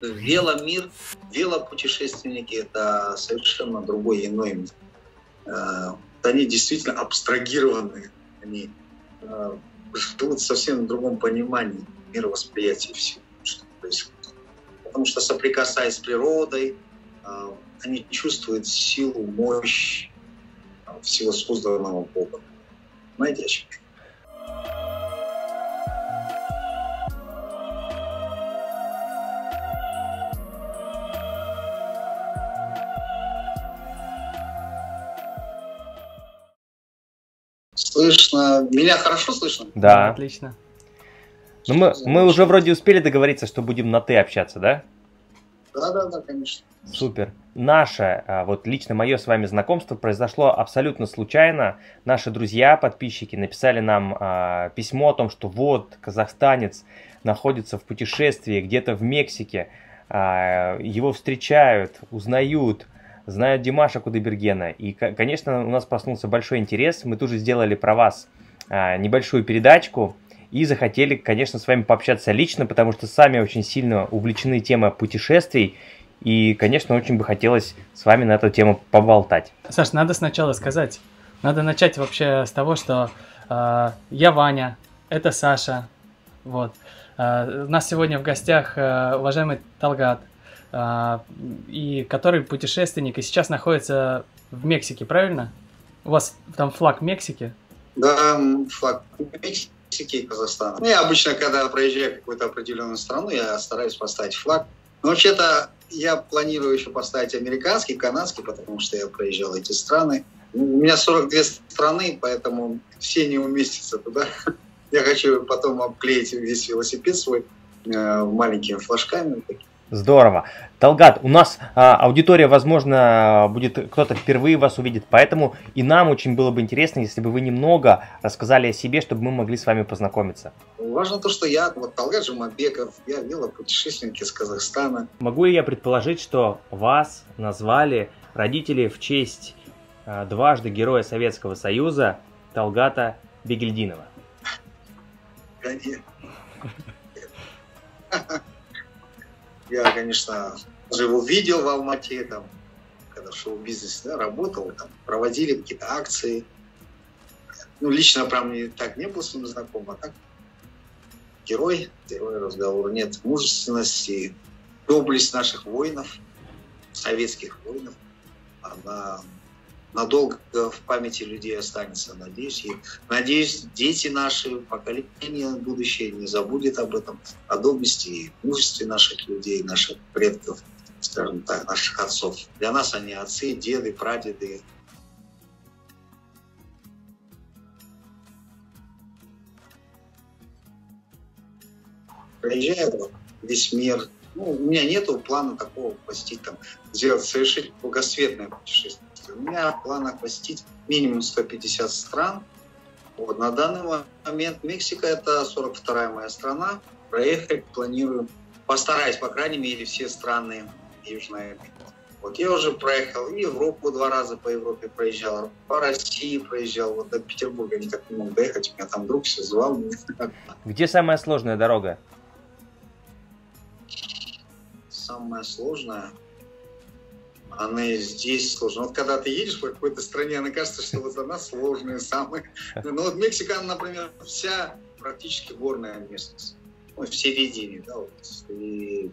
Веломир, велопутешественники — это совершенно другой, иной мир. Они действительно абстрагированы, они живут в совсем другом понимании мировосприятия всего, что происходит. Потому что, соприкасаясь с природой, они чувствуют силу, мощь всего созданного Богом. Знаете, о чем? Слышно. Меня хорошо слышно? Да. Отлично. Ну, мы уже вроде успели договориться, что будем на «ты» общаться, да? Да, конечно. Супер. Наше, вот лично мое с вами знакомство произошло абсолютно случайно. Наши друзья, подписчики написали нам письмо о том, что вот казахстанец находится в путешествии где-то в Мексике, его встречают, узнают, знают Димаша Кудайбергена. И, конечно, у нас проснулся большой интерес. Мы тут же сделали про вас небольшую передачку и захотели, конечно, с вами пообщаться лично, потому что сами очень сильно увлечены темой путешествий. И, конечно, очень бы хотелось с вами на эту тему поболтать. Саш, надо сначала сказать, надо начать вообще с того, что я Ваня, это Саша. Вот. У нас сегодня в гостях уважаемый Талгат, и который путешественник, и сейчас находится в Мексике, правильно? У вас там флаг Мексики? Да, флаг Мексики. Мексики и Казахстана. Ну, я обычно, когда проезжаю какую-то определенную страну, я стараюсь поставить флаг. Но вообще-то я планирую еще поставить американский, канадский, потому что я проезжал эти страны. У меня 42 страны, поэтому все не уместятся туда. Я хочу потом обклеить весь велосипед свой маленькими флажками. Здорово. Талгат, у нас аудитория, возможно, будет, кто-то впервые вас увидит, поэтому и нам очень было бы интересно, если бы вы немного рассказали о себе, чтобы мы могли с вами познакомиться. Важно то, что я Талгат Жумабеков, я велопутешественник из Казахстана. Могу ли я предположить, что вас назвали родители в честь дважды Героя Советского Союза Талгата Бегельдинова? Конечно. Я, конечно, живу, видел в Алмате, там, когда в шоу-бизнесе работал, там, проводили какие-то акции. Ну, лично, прям, не был с ним знаком, а так герой разговора нет. Мужественность и доблесть наших воинов, советских воинов, она надолго в памяти людей останется, надеюсь. И, надеюсь, дети наши, поколение будущее не забудет об этом, о доблести и мужестве наших людей, наших предков, скажем так, наших отцов. Для нас они отцы, деды, прадеды. Приезжаю весь мир. Ну, у меня нету плана такого посетить, там, совершить кругосветное путешествие. У меня в планах посетить минимум 150 стран. Вот. На данный момент Мексика — это 42-я моя страна. Проехать планирую, постараюсь, по крайней мере, все страны Южной Америки. Вот. Я уже проехал Европу, 2 раза по Европе проезжал, по России проезжал, вот до Петербурга никак не мог доехать, меня там друг все звал. Где самая сложная дорога? Самая сложная... Она и здесь сложная. Вот когда ты едешь по какой-то стране, она кажется, что вот она сложная самая. Ну вот Мексика, например, вся практически горная местность. Ну, в середине, да, вот. И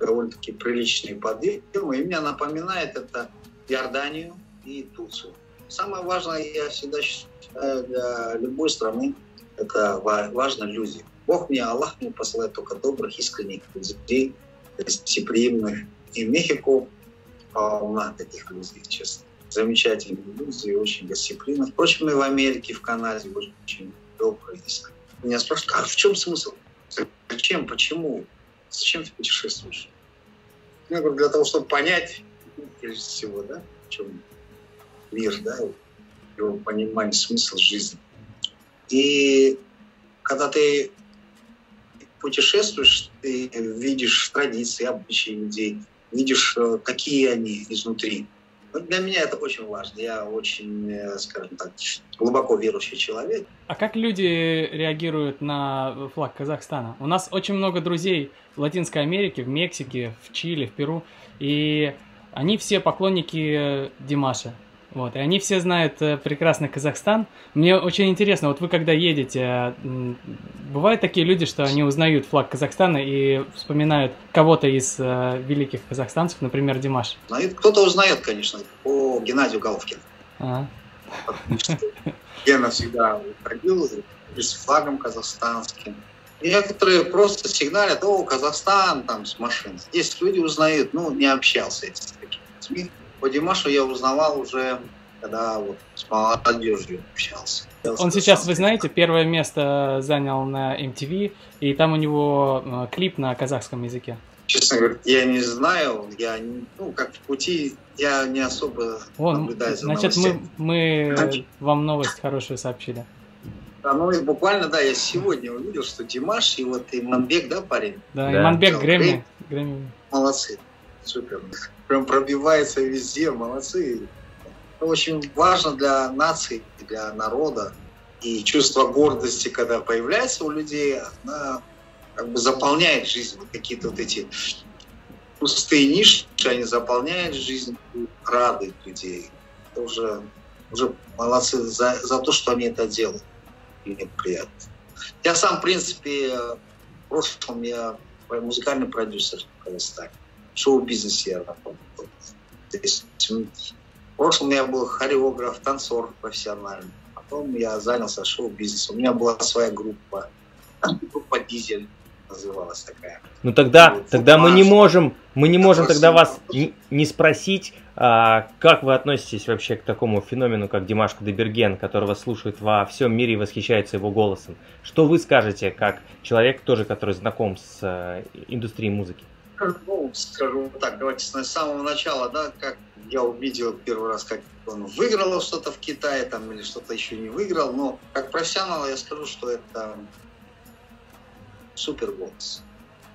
довольно-таки приличные подъемы. И меня напоминает это Иорданию и Турцию. Самое важное, я всегда считаю, для любой страны, это важно люди. Аллах мне посылает только добрых, искренних людей, гостеприимных. И в Мехико полна таких людей, честно. Замечательные люди, очень гостеприимные. Впрочем, и в Америке, и в Канаде очень добрые. Меня спрашивают, а в чем смысл? Зачем? Почему? Зачем ты путешествуешь? Я говорю, для того, чтобы понять, прежде всего, да, в чем мир, да, его понимание, смысл жизни. И когда ты путешествуешь, ты видишь традиции, обычаи людей, видишь, какие они изнутри. Для меня это очень важно. Я очень, скажем так, глубоко верующий человек. А как люди реагируют на флаг Казахстана? У нас очень много друзей в Латинской Америке, в Мексике, в Чили, в Перу. И они все поклонники Димаша. Вот, и они все знают прекрасно Казахстан. Мне очень интересно, вот вы когда едете, бывают такие люди, что они узнают флаг Казахстана и вспоминают кого-то из великих казахстанцев, например, Димаш? Кто-то узнает, конечно, по Геннадию Головкину. Гена всегда ходил с флагом казахстанским. И некоторые просто сигналят: о, Казахстан, там, с машин. Здесь люди узнают, ну, не общался с такими людьми. По Димашу я узнавал уже, когда вот с молодежью общался. Он сейчас, вы знаете, первое место занял на MTV, и там у него клип на казахском языке. Честно говоря, я не знаю, я, ну, как в пути, я не особо наблюдаю за новостями. Значит, мы вам новость хорошую сообщили. Да, ну и буквально, да, я сегодня увидел, что Димаш и вот Иманбек, да, парень? Да, Иманбек, Грэмми. Молодцы. Супер. Прям пробивается везде, молодцы. Это очень важно для нации, для народа. И чувство гордости, когда появляется у людей, она как бы заполняет жизнь. Вот какие-то вот эти пустые ниши, они заполняют жизнь и радуют людей. Это уже молодцы за то, что они это делают. И мне приятно. Я сам, в принципе, в прошлом я музыкальный продюсер в Казахстане. В шоу-бизнесе я работал. То есть, в прошлом я был хореограф, танцор профессиональный. Потом я занялся шоу-бизнесом. У меня была своя группа. Группа «Дизель» называлась такая. Ну тогда, вот, тогда мы не можем тогда вас не спросить, как вы относитесь вообще к такому феномену, как Димаш Кудайберген, которого слушают во всем мире и восхищаются его голосом. Что вы скажете, как человек тоже, который знаком с индустрией музыки? Ну, скажу так, давайте с самого начала, да, как я увидел первый раз, как он выиграл что-то в Китае там, или что-то еще не выиграл, но как профессионал я скажу, что это супер голос.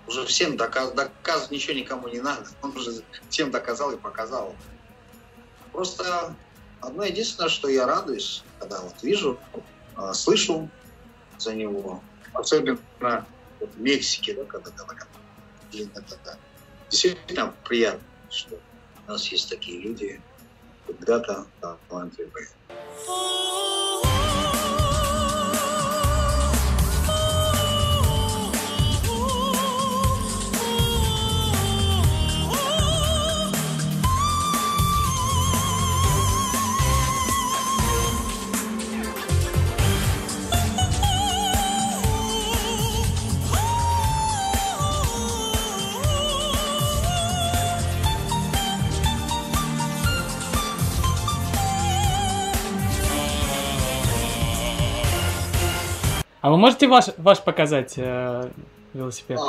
Уже всем доказывать ничего никому не надо, он уже всем доказал и показал. Просто одно единственное, что я радуюсь, когда вот вижу, слышу за него, особенно вот в Мексике, да, когда это действительно приятно, что у нас есть такие люди, когда-то талантливые. А вы можете ваш показать велосипед?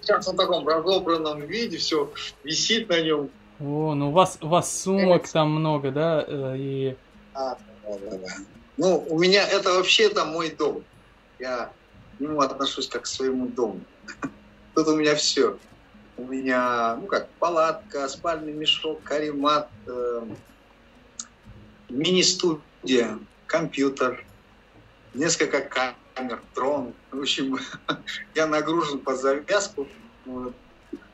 Сейчас он в таком разобранном виде, все висит на нем. О, ну у вас сумок там много, да? И... Да. Ну, у меня это вообще-то мой дом. Я к нему отношусь как к своему дому. Тут у меня все. У меня, ну как, палатка, спальный мешок, каремат, мини-студия, компьютер, несколько камер. Трон. В общем, я нагружен по завязку. Вот.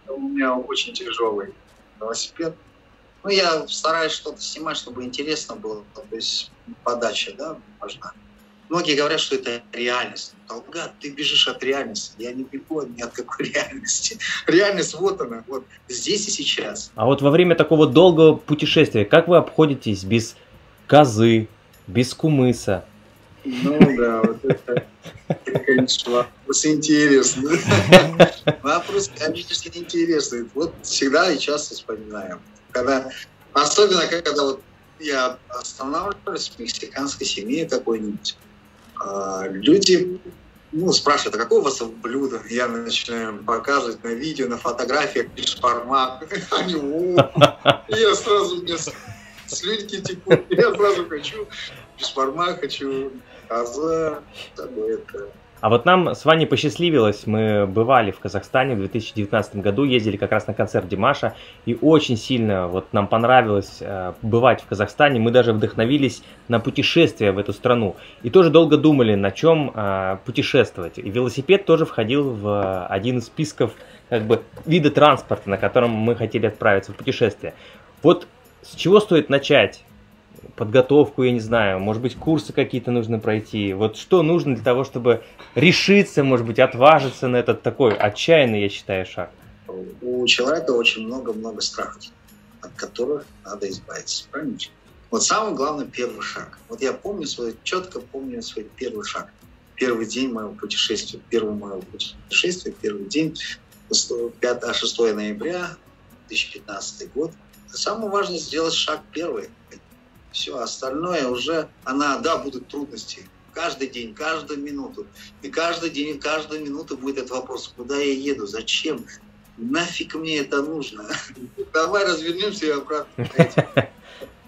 У меня очень тяжелый велосипед. Ну, я стараюсь что-то снимать, чтобы интересно было. То есть подача, да, важна. Многие говорят, что это реальность. Талгат, ты бежишь от реальности. Я не бегу ни от какой реальности. Реальность вот она, вот здесь и сейчас. А вот во время такого долгого путешествия, как вы обходитесь без козы, без кумыса? Ну да, вот это конечно, вопрос интересный. Вопрос, конечно, интересный. Вот всегда и часто вспоминаем. Особенно, когда вот я останавливаюсь в мексиканской семье какой-нибудь, люди спрашивают: а какое у вас блюдо? Я начинаю показывать на видео, на фотографиях, шпармак. Они: я сразу слюнки текут, я сразу хочу шпармак, хочу коза, это А вот нам с Ваней посчастливилось, мы бывали в Казахстане в 2019 году, ездили как раз на концерт Димаша, и очень сильно вот нам понравилось бывать в Казахстане, мы даже вдохновились на путешествие в эту страну. И тоже долго думали, на чем путешествовать. И велосипед тоже входил в один из списков как бы вида транспорта, на котором мы хотели отправиться в путешествие. Вот с чего стоит начать? Подготовку, я не знаю, может быть, курсы какие-то нужно пройти. Вот что нужно для того, чтобы решиться, может быть, отважиться на этот такой отчаянный, я считаю, шаг? У человека очень много-много страхов, от которых надо избавиться. Правильно? Вот самый главный первый шаг. Вот я помню четко помню свой первый шаг. Первый день моего путешествия. Первый день, 5-6 ноября 2015 год. Самое важное сделать шаг первый. Все остальное уже, будут трудности. Каждый день, каждую минуту. И каждый день, каждую минуту будет этот вопрос. Куда я еду? Зачем? Нафиг мне это нужно? Давай развернемся и обратно.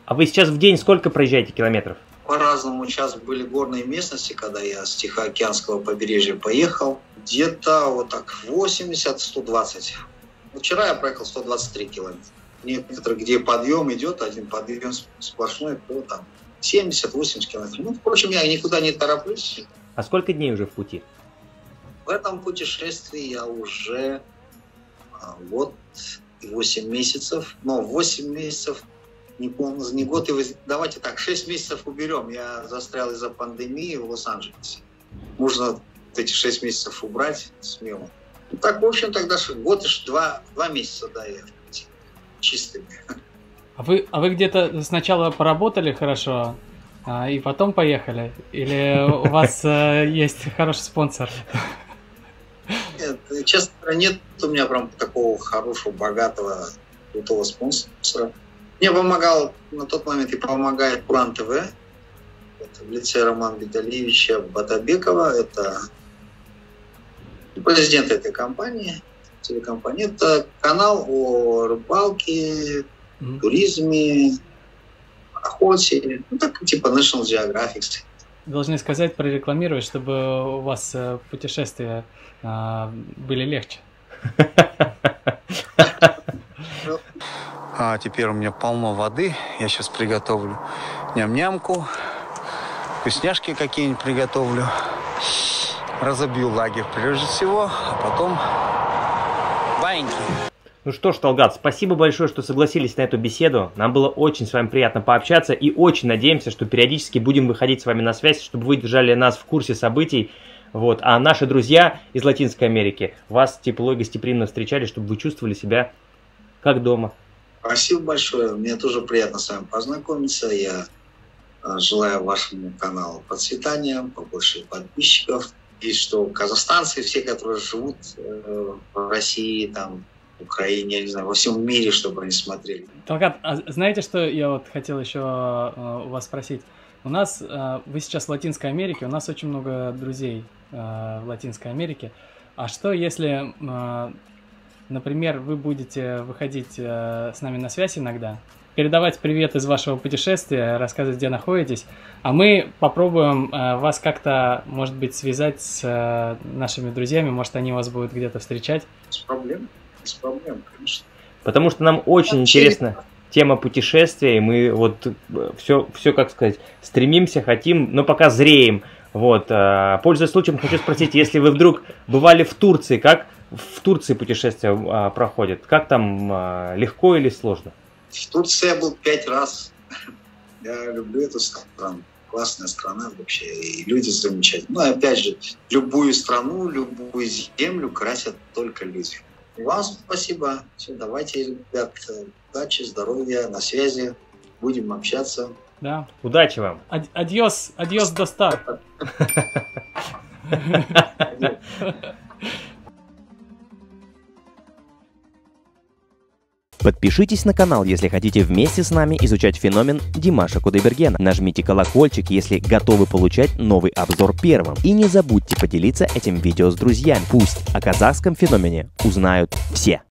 А вы сейчас в день сколько проезжаете километров? По-разному. Сейчас были горные местности, когда я с Тихоокеанского побережья поехал. Где-то вот так 80-120. Вчера я проехал 123 километра. Некоторые, где подъем идет, один подъем сплошной, по там 70-80 километров. Ну, впрочем, я никуда не тороплюсь. А сколько дней уже в пути? В этом путешествии я уже год и 8 месяцев. Но 8 месяцев, не помню, не год. Давайте так, 6 месяцев уберем. Я застрял из-за пандемии в Лос-Анджелесе. Можно эти 6 месяцев убрать смело. Так, в общем, тогда год и 2 месяца, да, я чистыми. А вы где-то сначала поработали хорошо, и потом поехали? Или у вас есть хороший спонсор? Нет, честно, нет у меня прям такого хорошего, богатого, крутого спонсора. Мне помогал на тот момент и помогает Turan TV. Это в лице Романа Витальевича Батабекова. Это президент этой компании. Телекомпания. Это канал о рыбалке, туризме, охоте, ну так типа National Geographic. Должны сказать, прорекламировать, чтобы у вас путешествия были легче. А теперь у меня полно воды, я сейчас приготовлю ням-нямку, вкусняшки какие-нибудь приготовлю, разобью лагерь прежде всего, а потом... Ну что ж, Талгат, спасибо большое, что согласились на эту беседу. Нам было очень с вами приятно пообщаться и очень надеемся, что периодически будем выходить с вами на связь, чтобы вы держали нас в курсе событий. Вот. А наши друзья из Латинской Америки вас тепло и гостеприимно встречали, чтобы вы чувствовали себя как дома. Спасибо большое. Мне тоже приятно с вами познакомиться. Я желаю вашему каналу процветания, побольше подписчиков. И что казахстанцы, все, которые живут в России, там, в Украине, я не знаю, во всем мире, чтобы они смотрели. Талгат, а знаете, что я вот хотел еще у вас спросить? У нас, вы сейчас в Латинской Америке, у нас очень много друзей в Латинской Америке. А что, если, например, вы будете выходить с нами на связь иногда, передавать привет из вашего путешествия, рассказывать, где находитесь, а мы попробуем вас как-то, может быть, связать с нашими друзьями, может, они вас будут где-то встречать. Без проблем, конечно. Потому что нам очень интересна тема путешествия, и мы вот все, как сказать, стремимся, хотим, но пока зреем. Вот, пользуясь случаем, хочу спросить, если вы вдруг бывали в Турции, как в Турции путешествия проходят? Как там, легко или сложно? В Турции я был 5 раз. Я люблю эту страну. Классная страна вообще. И люди замечательные. Но опять же, любую страну, любую землю красят только люди. Вам спасибо. Все, давайте, ребят, удачи, здоровья, на связи. Будем общаться. Да. Удачи вам. Адьос, достаток. Подпишитесь на канал, если хотите вместе с нами изучать феномен Димаша Кудайбергена. Нажмите колокольчик, если готовы получать новый обзор первым. И не забудьте поделиться этим видео с друзьями. Пусть о казахском феномене узнают все.